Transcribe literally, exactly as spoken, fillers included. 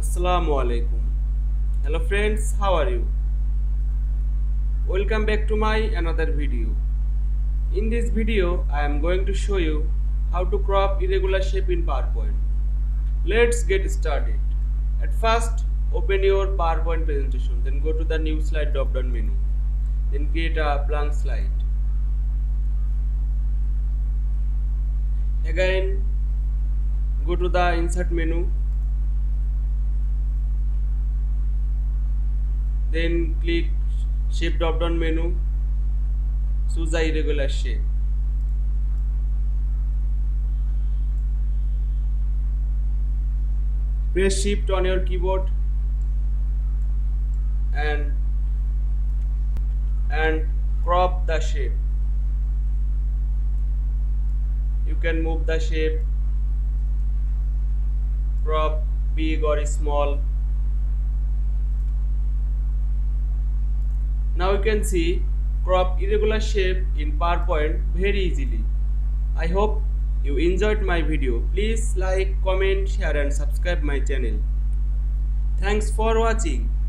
আসসালামু আলাইকুম hello friends how are you welcome back to my another video in this video I am going to show you how to crop irregular shape in PowerPoint let's get started at first open your PowerPoint presentation then go to the new slide drop down menu then create a blank slide again go to the insert menu then click shape drop down menu choose a irregular shape press shift on your keyboard and and crop the shape you can move the shape crop big or small Now you can see crop irregular shape in PowerPoint very easily. I hope you enjoyed my video. Please like, comment, share and subscribe my channel. Thanks for watching.